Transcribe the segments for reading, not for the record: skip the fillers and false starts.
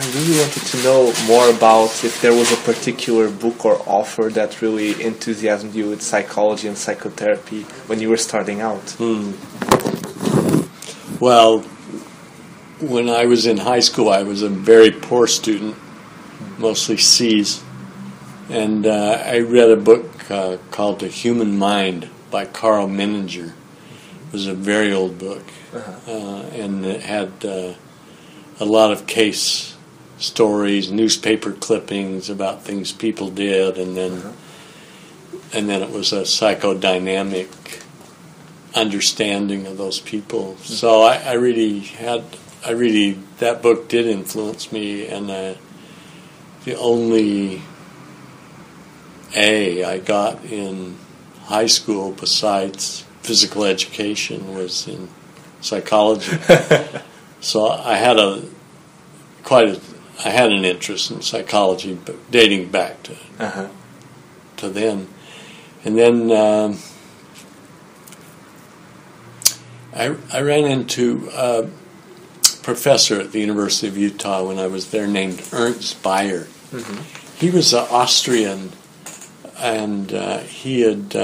I really wanted to know more about if there was a particular book or author that really enthusiasmed you with psychology and psychotherapy when you were starting out. Well, when I was in high school, I was a very poor student, mostly C's. And I read a book called The Human Mind by Carl Menninger. It was a very old book, and it had a lot of case stories, newspaper clippings about things people did, and then it was a psychodynamic understanding of those people. So I really that book did influence me, and the only A I got in high school besides physical education was in psychology. So I had an interest in psychology, but dating back to then, and then I ran into a professor at the University of Utah when I was there named Ernst Bayer. He was an Austrian, and he had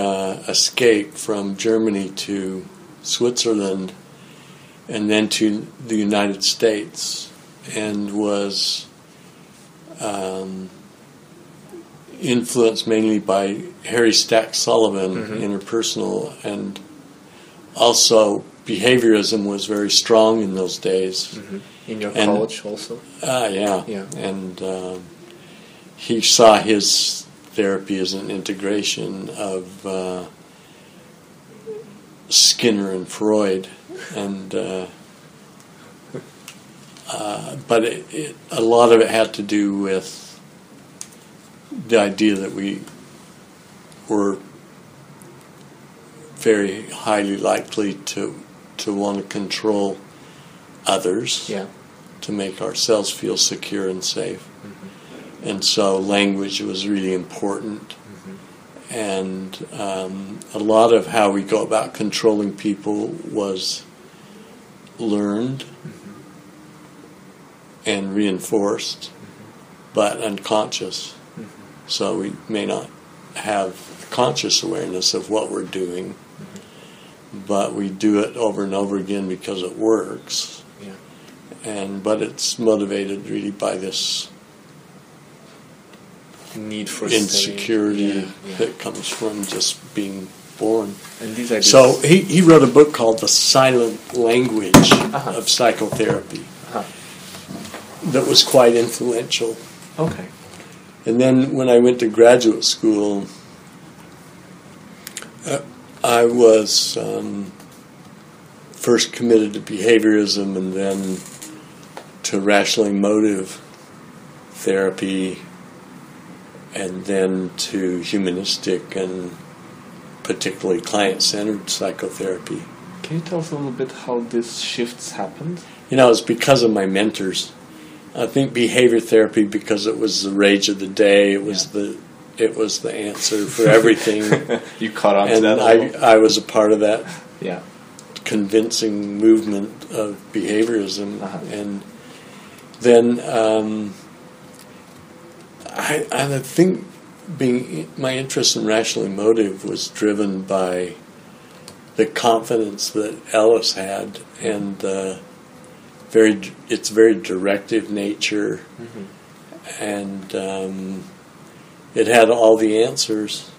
escaped from Germany to Switzerland, and then to the United States, and was influenced mainly by Harry Stack Sullivan, interpersonal, and also behaviorism was very strong in those days. In your college also? Yeah. And he saw his therapy as an integration of Skinner and Freud, and but a lot of it had to do with the idea that we were very highly likely to want to control others, to make ourselves feel secure and safe, and so language was really important. And a lot of how we go about controlling people was learned and reinforced, but unconscious. So we may not have conscious awareness of what we're doing, but we do it over and over again because it works. But it's motivated really by this need for insecurity that comes from just being born. And these ideas. So he wrote a book called The Silent Language of Psychotherapy that was quite influential. And then when I went to graduate school, I was first committed to behaviorism and then to rational emotive therapy, and then to humanistic and particularly client-centered psychotherapy. Can you tell us a little bit how these shifts happened? It's because of my mentors. I think behavior therapy, because it was the rage of the day, it was the answer for everything. You caught on to that. And I was a part of that convincing movement of behaviorism. And then I think my interest in rational emotive was driven by the confidence that Ellis had, and its very directive nature, and it had all the answers,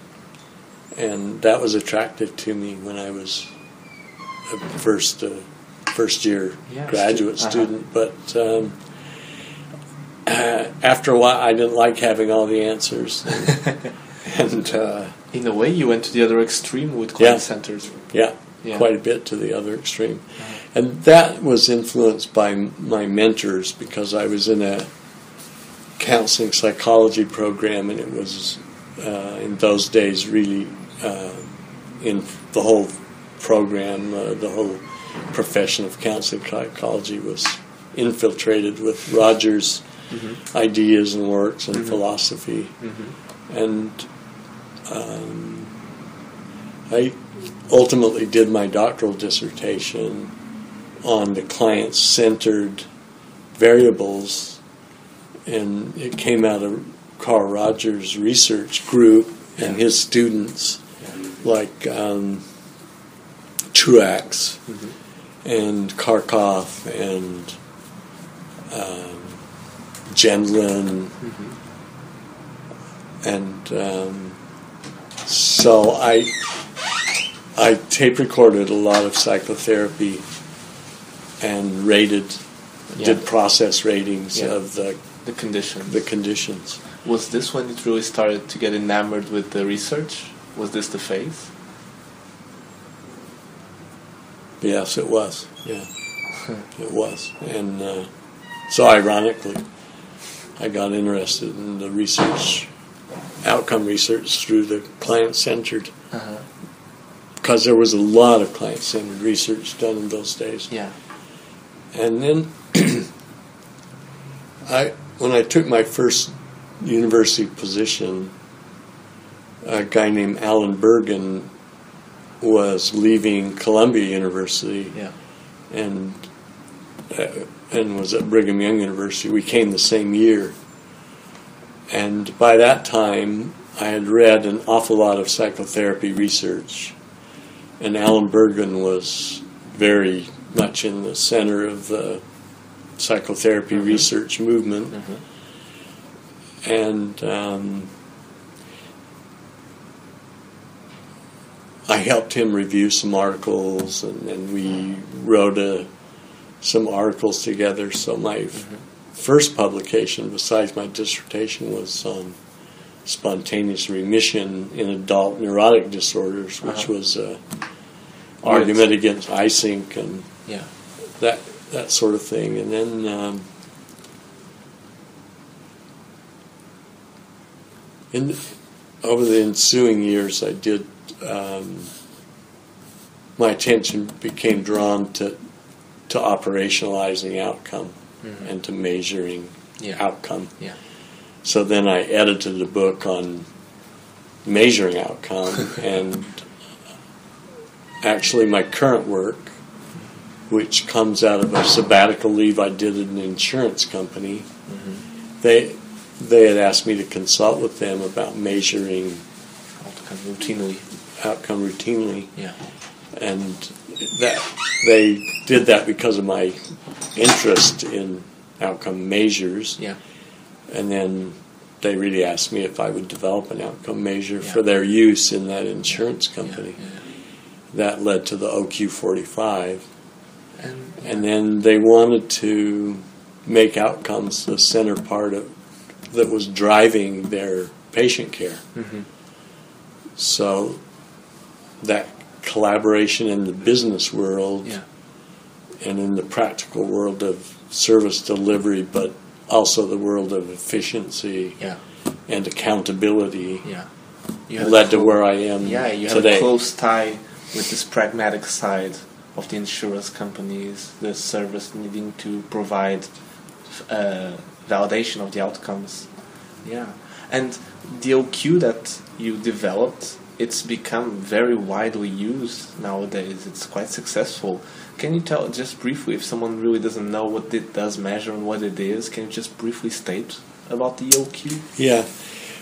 and that was attractive to me when I was a first year graduate student, but. After a while, I didn't like having all the answers. And in a way, you went to the other extreme with client centers. Quite a bit to the other extreme. And that was influenced by my mentors, because I was in a counseling psychology program, and it was, in those days, really in the whole program, the whole profession of counseling psychology was infiltrated with Rogers' ideas and works and philosophy, and I ultimately did my doctoral dissertation on the client-centered variables and it came out of Carl Rogers' research group and his students, like Truax and Kharkov and Gendlin, and so I tape recorded a lot of psychotherapy and rated, did process ratings of the conditions. Was this when it really started to get enamored with the research? Was this the phase? Yes, it was. Yeah, it was. And so ironically, I got interested in the research, outcome research through the client-centered, because there was a lot of client-centered research done in those days. Yeah. And then when I took my first university position, a guy named Alan Bergen was leaving Columbia University, and was at Brigham Young University. We came the same year, and by that time I had read an awful lot of psychotherapy research, and Alan Bergen was very much in the center of the psychotherapy research movement, and I helped him review some articles, and then we wrote some articles together. So my first publication, besides my dissertation, was on spontaneous remission in adult neurotic disorders, which was an argument against ISYNC and that sort of thing. And then over the ensuing years, I did. My attention became drawn to operationalizing outcome and to measuring outcome. Yeah. So then I edited a book on measuring outcome, and actually my current work, which comes out of a sabbatical leave I did at an insurance company, they had asked me to consult with them about measuring outcome routinely. And that they did that because of my interest in outcome measures. Yeah, and then they really asked me if I would develop an outcome measure for their use in that insurance company. That led to the OQ-45, and then they wanted to make outcomes the center part of that was driving their patient care. So that collaboration in the business world and in the practical world of service delivery, but also the world of efficiency and accountability, led to where I am today. Have a close tie with this pragmatic side of the insurance companies, the service needing to provide validation of the outcomes. And the OQ that you developed, it's become very widely used nowadays. It's quite successful. Can you tell just briefly, if someone really doesn't know what it does measure and what it is, can you just briefly state about the OQ? Yeah.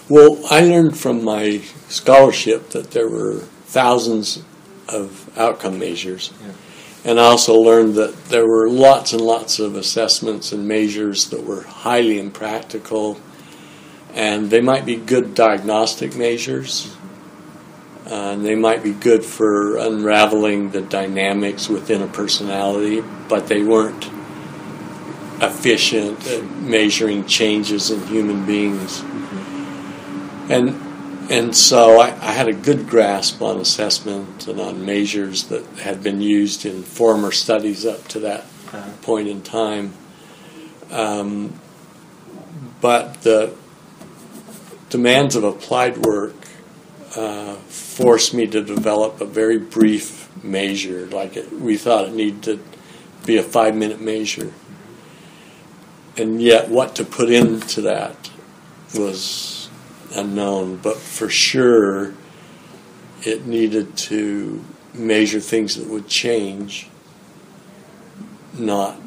Well, I learned from my scholarship that there were thousands of outcome measures. And I also learned that there were lots and lots of assessments and measures that were highly impractical, and they might be good diagnostic measures. And they might be good for unraveling the dynamics within a personality, but they weren't efficient at measuring changes in human beings. And so I had a good grasp on assessment and on measures that had been used in former studies up to that point in time. But the demands of applied work forced me to develop a very brief measure. Like we thought it needed to be a 5-minute measure, and yet what to put into that was unknown. But for sure, it needed to measure things that would change, not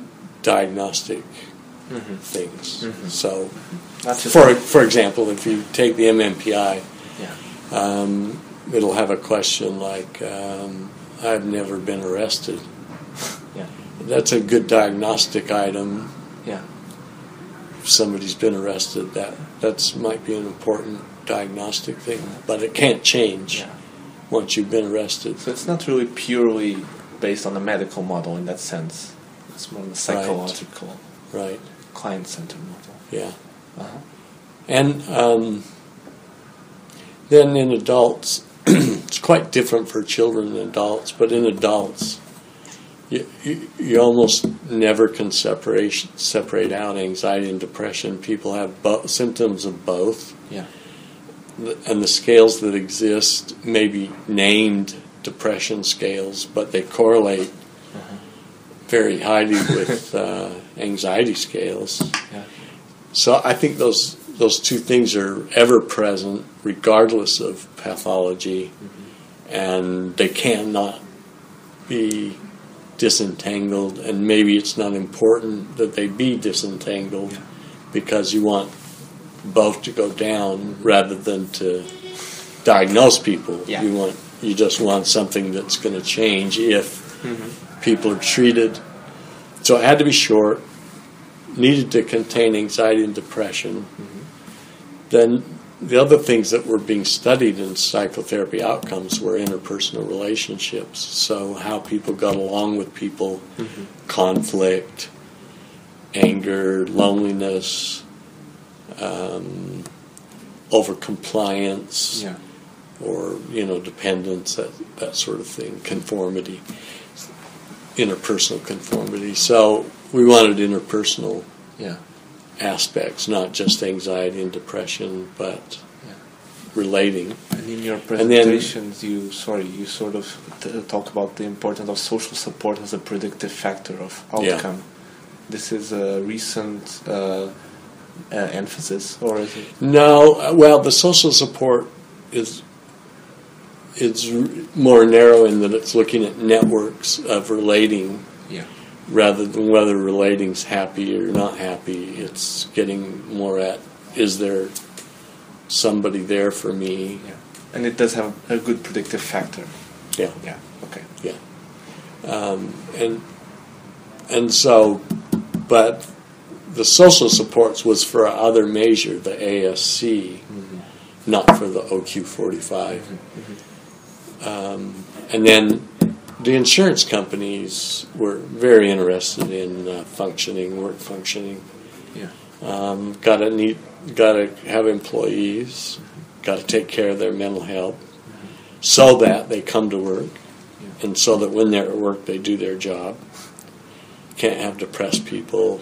diagnostic things. So, for example, if you take the MMPI, it'll have a question like, I've never been arrested. That's a good diagnostic item. If somebody's been arrested, that might be an important diagnostic thing, but it can't change once you've been arrested. So it's not really purely based on the medical model in that sense. It's more of a psychological, client-centered model. And then in adults, it's quite different for children and adults, but in adults, you almost never can separate out anxiety and depression. People have symptoms of both. And the scales that exist may be named depression scales, but they correlate very highly with anxiety scales. So I think those two things are ever present, regardless of pathology, and they cannot be disentangled. And maybe it's not important that they be disentangled, because you want both to go down rather than to diagnose people. You just want something that's going to change if people are treated. So it had to be short, needed to contain anxiety and depression. Then the other things that were being studied in psychotherapy outcomes were interpersonal relationships. So how people got along with people, conflict, anger, loneliness, over-compliance, or dependence, that sort of thing, conformity, interpersonal conformity. So we wanted interpersonal aspects, not just anxiety and depression, but relating. And in your presentations, you sort of talk about the importance of social support as a predictive factor of outcome. This is a recent emphasis, or is it? No, well, the social support is more narrow in that it's looking at networks of relating, rather than whether relating's happy or not happy. It's getting more at, is there somebody there for me? And it does have a good predictive factor. And so, but the social supports was for our other measure, the ASC, not for the OQ-45. And then the insurance companies were very interested in work functioning. Got to have employees, got to take care of their mental health, so that they come to work, and so that when they're at work they do their job. Can't have depressed people.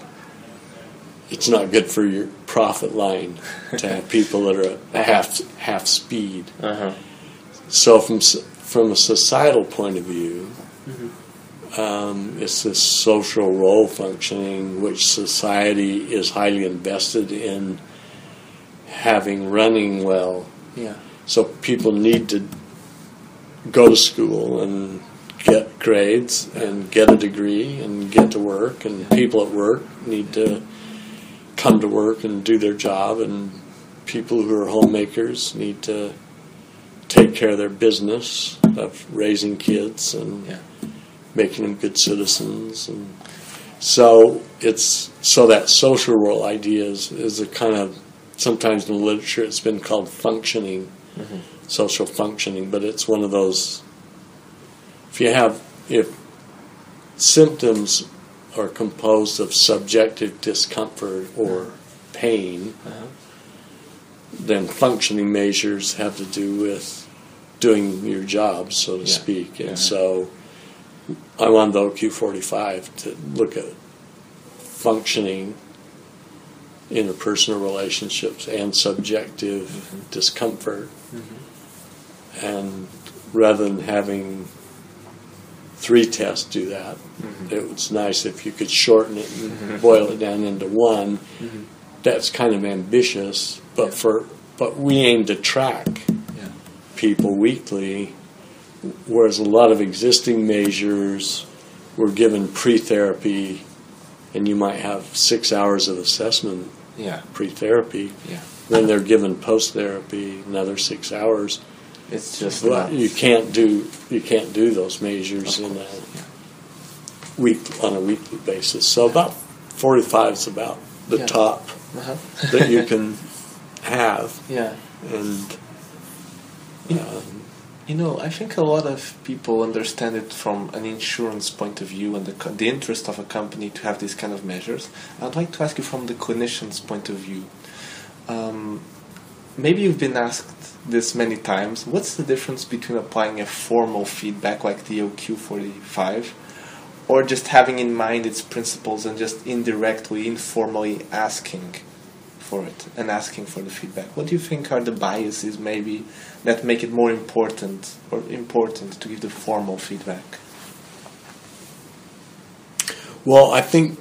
It's not good for your profit line to have people that are at half speed. So from a societal point of view, it's this social role functioning, which society is highly invested in having running well. So people need to go to school and get grades and get a degree and get to work, and people at work need to come to work and do their job, and people who are homemakers need to take care of their business of raising kids and making them good citizens. And so it's that social role idea is a kind of, sometimes in the literature it's been called functioning, social functioning, but it's one of those, if symptoms are composed of subjective discomfort or pain, then functioning measures have to do with doing your job, so to speak. And so I wanted the OQ-45 to look at functioning, interpersonal relationships, and subjective discomfort. And rather than having three tests do that, it was nice if you could shorten it and boil it down into one. That's kind of ambitious, but but we aim to track people weekly, whereas a lot of existing measures were given pre-therapy and you might have 6 hours of assessment pre-therapy. Yeah. Then they're given post-therapy another 6 hours. It's just you can't do those measures in a weekly basis. So about 45 is about the top that you can have. Yeah. And you know, I think a lot of people understand it from an insurance point of view and the interest of a company to have these kind of measures. I'd like to ask you from the clinician's point of view. Maybe you've been asked this many times. What's the difference between applying a formal feedback like the OQ-45 or just having in mind its principles and just indirectly, informally asking for it and asking for the feedback? What do you think are the biases maybe that make it more important or important to give the formal feedback? Well, I think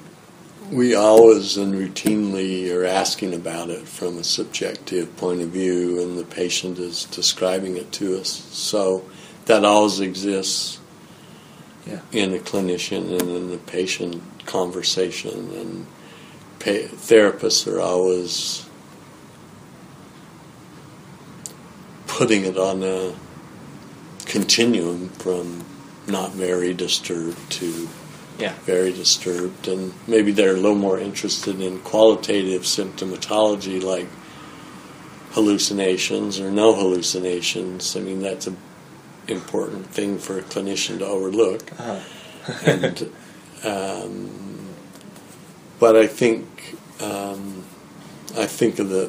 we always and routinely are asking about it from a subjective point of view, and the patient is describing it to us. So that always exists in the clinician and in the patient conversation, and therapists are always putting it on a continuum from not very disturbed to very disturbed, and maybe they're a little more interested in qualitative symptomatology like hallucinations or no hallucinations. I mean, that's an important thing for a clinician to overlook. And but I think of the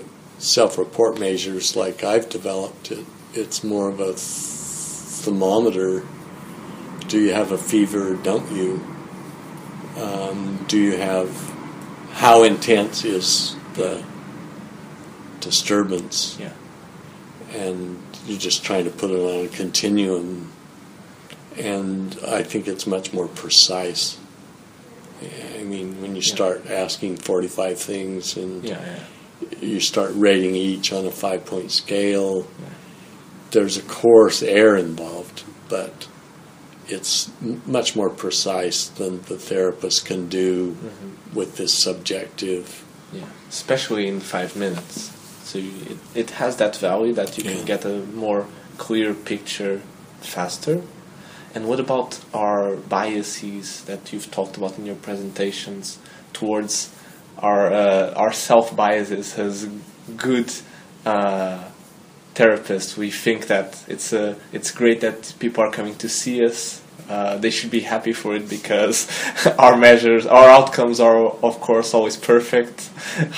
self-report measures like I've developed it. It's more of a thermometer. Do you have a fever or don't you? Do you have, how intense is the disturbance? Yeah. And you're just trying to put it on a continuum. And I think it's much more precise. I mean, when you start asking 45 things and you start rating each on a 5-point scale, there's of course error involved, but it's much more precise than the therapist can do with this subjective. Yeah, especially in 5 minutes. So it has that value that you can get a more clear picture faster. And what about our biases that you've talked about in your presentations towards our self-biases as good therapists? We think that it's great that people are coming to see us. They should be happy for it because our measures, our outcomes are, of course, always perfect.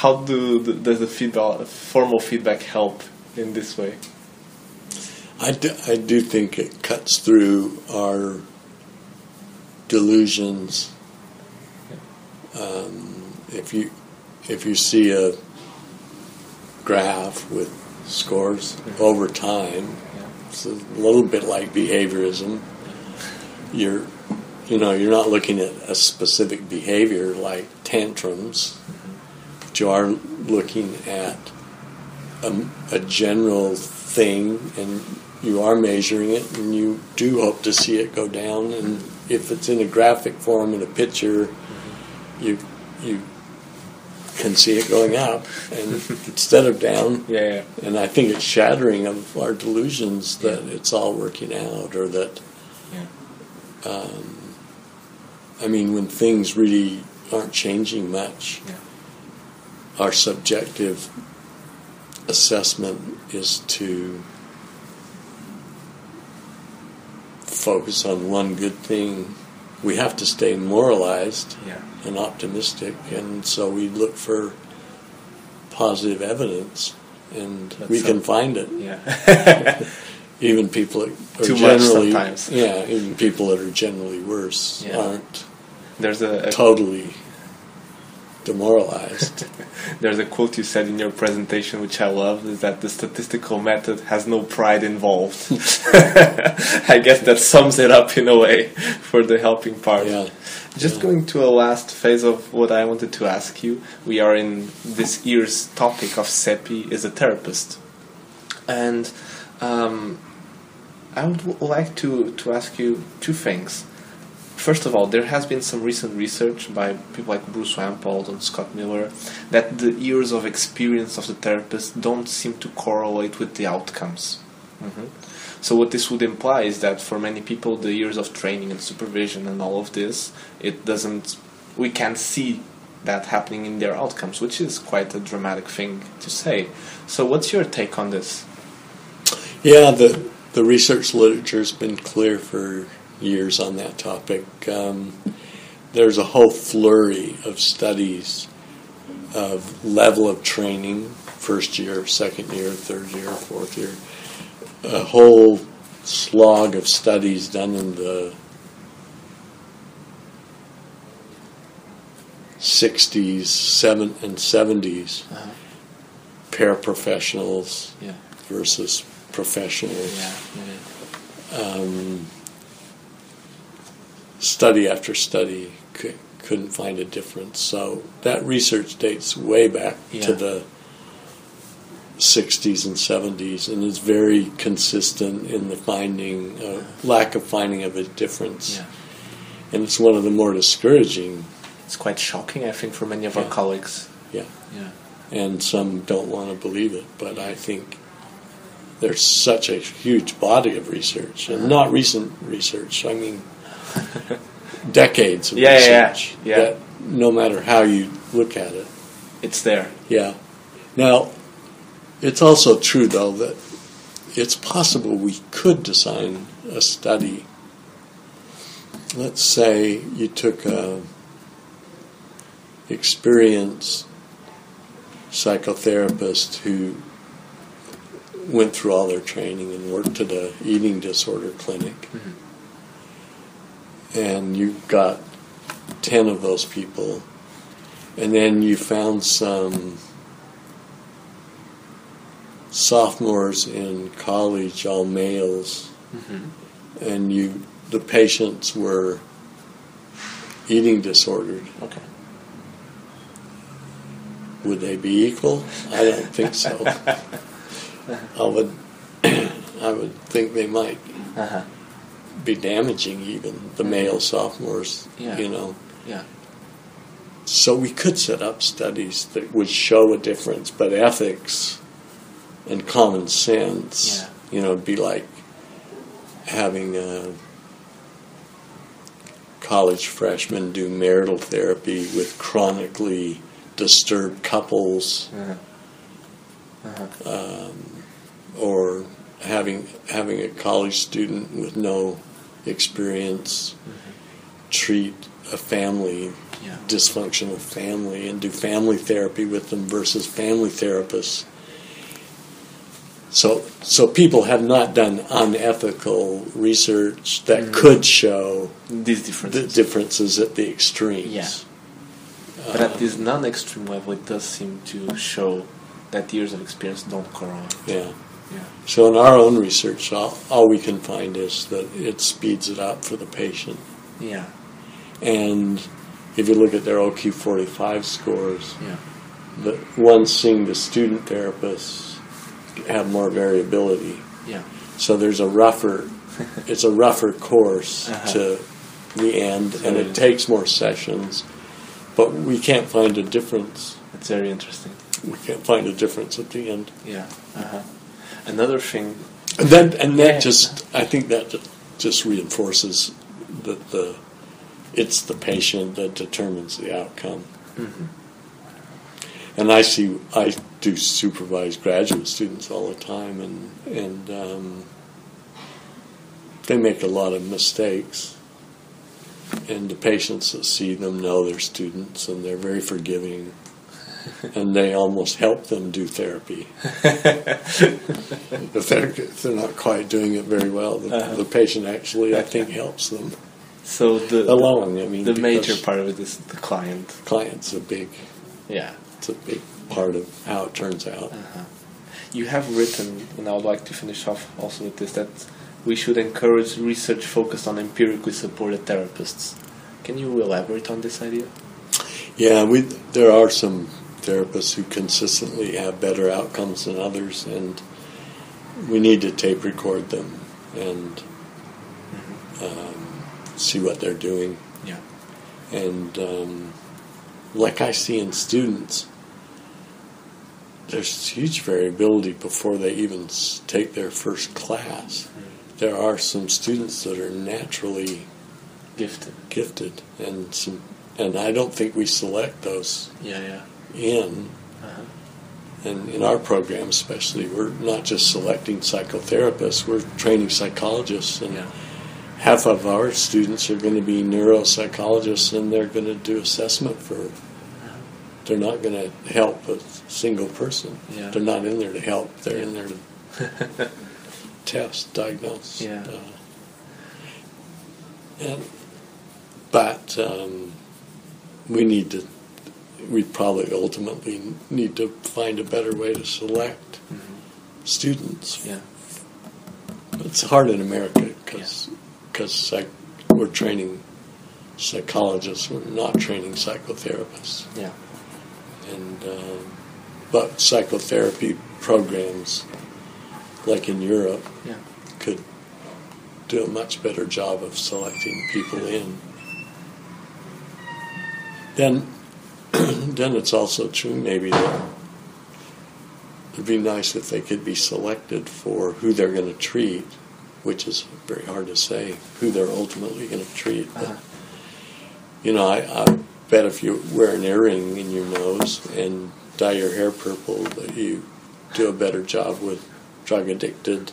How does the feedback, formal feedback help in this way? I do think it cuts through our delusions. If you see a graph with scores over time, it's a little bit like behaviorism. You're not looking at a specific behavior like tantrums, but you are looking at a general thing, and you are measuring it, and you do hope to see it go down. And if it's in a graphic form in a picture, you can see it going up and instead of down. Yeah. And I think it's shattering of our delusions that it's all working out, or that. Yeah. I mean, when things really aren't changing much, our subjective assessment is to focus on one good thing. We have to stay moralized and optimistic, and so we look for positive evidence, and we can find it. Yeah. Even people that are too generally much sometimes. Yeah, even people that are generally worse aren't. There's a totally demoralized. There's a quote you said in your presentation which I love, is that the statistical method has no pride involved. I guess that sums it up in a way for the helping part. Just going to a last phase of what I wanted to ask you. We are in this year's topic of CEPI is a therapist, and I would like to ask you two things. First of all, there has been some recent research by people like Bruce Wampold and Scott Miller that the years of experience of the therapist don't seem to correlate with the outcomes. Mm-hmm. So what this would imply is that for many people, the years of training and supervision and all of this, it doesn't, we can't see that happening in their outcomes, which is quite a dramatic thing to say. So what's your take on this? Yeah, the research literature's been clear for years on that topic. There's a whole flurry of studies of level of training, first year, second year, third year, fourth year. A whole slog of studies done in the 60s, 70s, and 70s, uh-huh. Paraprofessionals yeah. versus professionals. Yeah. Study after study couldn't find a difference. So that research dates way back yeah. to the 60s and 70s, and is very consistent in the finding, lack of finding of a difference. Yeah. And it's one of the more discouraging. It's quite shocking, I think, for many of yeah. our colleagues. Yeah. yeah. And some don't want to believe it, but I think there's such a huge body of research, and not recent research, I mean decades of yeah, research, yeah, yeah. that no matter how you look at it. It's there. Yeah. Now, it's also true, though, that it's possible we could design a study. Let's say you took an experienced psychotherapist who went through all their training and worked at an eating disorder clinic, mm-hmm. and you got 10 of those people, and then you found some sophomores in college, all males, mm-hmm. and the patients were eating disordered. Okay. Would they be equal? I don't think so. I would think they might uh-huh. be damaging, even the male sophomores. Yeah. You know. Yeah. So we could set up studies that would show a difference, but ethics and common sense, yeah. you know, it'd be like having a college freshman do marital therapy with chronically disturbed couples, uh-huh. Uh-huh. Or having a college student with no experience uh-huh. treat a family, yeah. dysfunctional family, and do family therapy with them versus family therapists. So people have not done unethical research that mm-hmm. could show these differences. The differences at the extremes. Yeah. But at this non-extreme level, it does seem to show that years of experience don't correlate. Yeah. yeah. So in our own research, all we can find is that it speeds it up for the patient. Yeah. And if you look at their OQ-45 scores, yeah. the ones seeing the student therapists have more variability. Yeah. So there's a rougher, it's a rougher course uh-huh. to the end, and it takes more sessions, but we can't find a difference. It's very interesting. We can't find a difference at the end. Yeah. Uh-huh. Another thing. And that yeah. I think that just reinforces that it's the patient that determines the outcome. Mm-hmm. And I do supervise graduate students all the time, and they make a lot of mistakes. And the patients that see them know their students, and they're very forgiving, and they almost help them do therapy. If they're not quite doing it very well, the patient actually, I think, helps them. So the major part of it is the client. Client's a big yeah. It's a big part of how it turns out. Uh-huh. You have written, and I would like to finish off also with this, that we should encourage research focused on empirically supported therapists. Can you elaborate on this idea? Yeah, there are some therapists who consistently have better outcomes than others, and we need to tape record them and see what they're doing. Yeah. And like I see in students, there's huge variability before they even take their first class. There are some students that are naturally gifted, and some, and I don't think we select those. In and in our program especially, we're not just selecting psychotherapists; we're training psychologists, and half of our students are going to be neuropsychologists, and they're going to do assessment for. They're not going to help a single person. Yeah. They're not in there to help. They're in there to test, diagnose. Yeah. But we need to. We probably ultimately need to find a better way to select students. Yeah. It's hard in America because we're training psychologists. We're not training psychotherapists. Yeah. And but psychotherapy programs, like in Europe, could do a much better job of selecting people in. Then it's also true maybe that it'd be nice if they could be selected for who they're going to treat, which is very hard to say who they're ultimately going to treat. But, you know, I bet if you wear an earring in your nose and dye your hair purple, that you do a better job with drug-addicted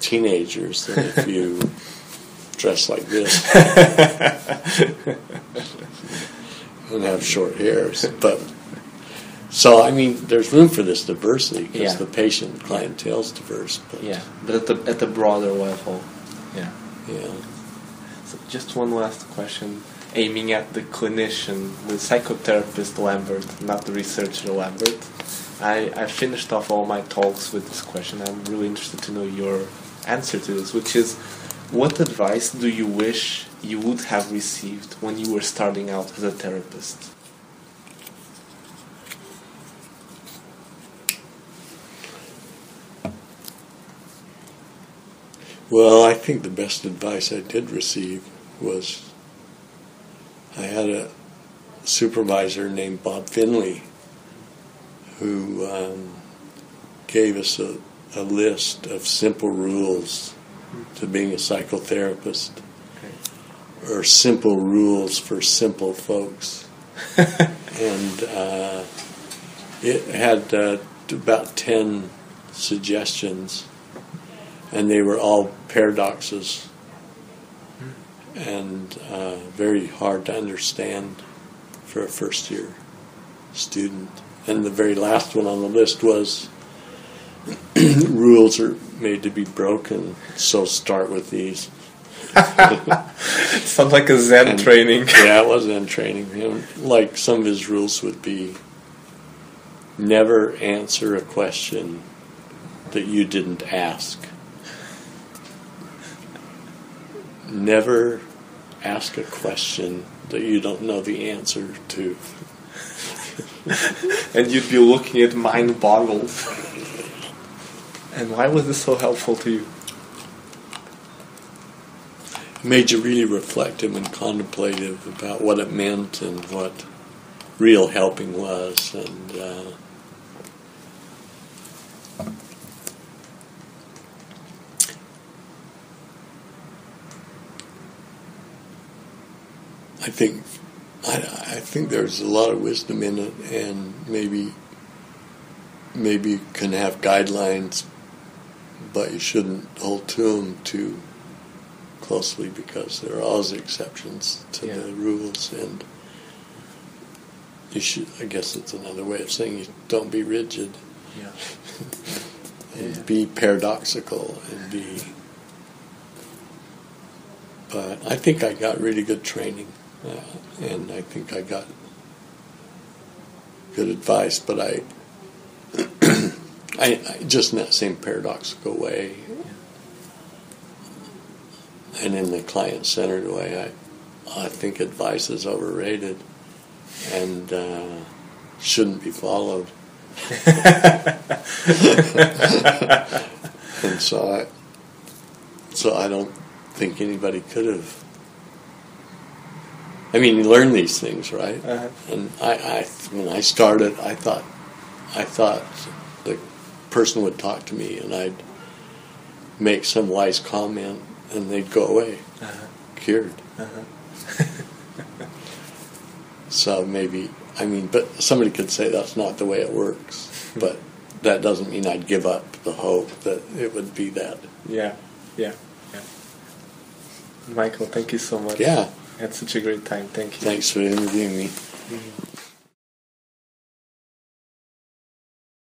teenagers than if you dress like this and have short hairs. But so, I mean, there's room for this diversity because the patient clientele is diverse. But but at the broader level, So just one last question. Aiming at the clinician, the psychotherapist Lambert, not the researcher Lambert. I finished off all my talks with this question. I'm really interested to know your answer to this, which is, what advice do you wish you would have received when you were starting out as a therapist? Well, I think the best advice I did receive was, I had a supervisor named Bob Finley who gave us a list of simple rules to being a psychotherapist, or simple rules for simple folks. And it had about 10 suggestions, and they were all paradoxes and very hard to understand for a first-year student. And the very last one on the list was, rules are made to be broken, so start with these. Sounds like a Zen training. Yeah, it was Zen training. You know, like some of his rules would be, never answer a question that you didn't ask. Never ask a question that you don't know the answer to. And you'd be looking at mind-boggled. And why was this so helpful to you? It made you really reflective and contemplative about what it meant and what real helping was. And I think there's a lot of wisdom in it, and maybe you can have guidelines, but you shouldn't hold to them too closely because there are always exceptions to the rules, and you should. I guess it's another way of saying, you don't be rigid, and be paradoxical, and be. But I think I got really good training. And I think I got good advice, but I just in that same paradoxical way, and in the client-centered way, I think advice is overrated and shouldn't be followed. And so I don't think anybody could have. I mean, you learn these things, right? Uh-huh. And I, when I started, I thought the person would talk to me, and I'd make some wise comment, and they'd go away, uh-huh. Cured. Uh-huh. So maybe, I mean, but somebody could say that's not the way it works, but that doesn't mean I'd give up the hope that it would be that. Yeah, yeah, yeah. Michael, thank you so much. Yeah. Had such a great time. Thank you. Thanks for interviewing me. Mm-hmm.